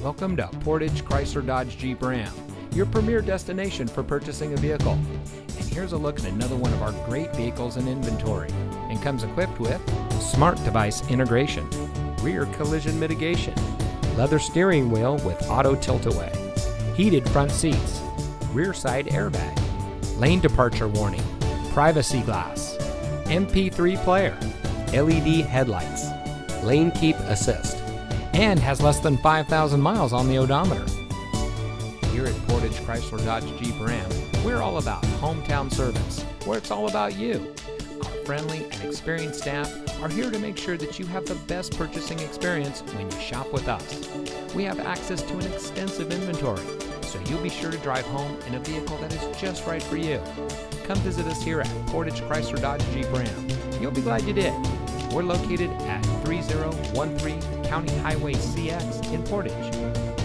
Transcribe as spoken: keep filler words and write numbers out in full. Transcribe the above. Welcome to Portage Chrysler Dodge Jeep Ram, your premier destination for purchasing a vehicle. And here's a look at another one of our great vehicles in inventory, and comes equipped with smart device integration, rear collision mitigation, leather steering wheel with auto tilt-away, heated front seats, rear side airbag, lane departure warning, privacy glass, M P three player, L E D headlights, lane keep assist, and has less than five thousand miles on the odometer. Here at Portage Chrysler Dodge Jeep Ram, we're all about hometown service, where it's all about you. Our friendly and experienced staff are here to make sure that you have the best purchasing experience when you shop with us. We have access to an extensive inventory, so you'll be sure to drive home in a vehicle that is just right for you. Come visit us here at Portage Chrysler Dodge Jeep Ram. You'll be glad you did. We're located at thirty thirteen County Highway C X in Portage.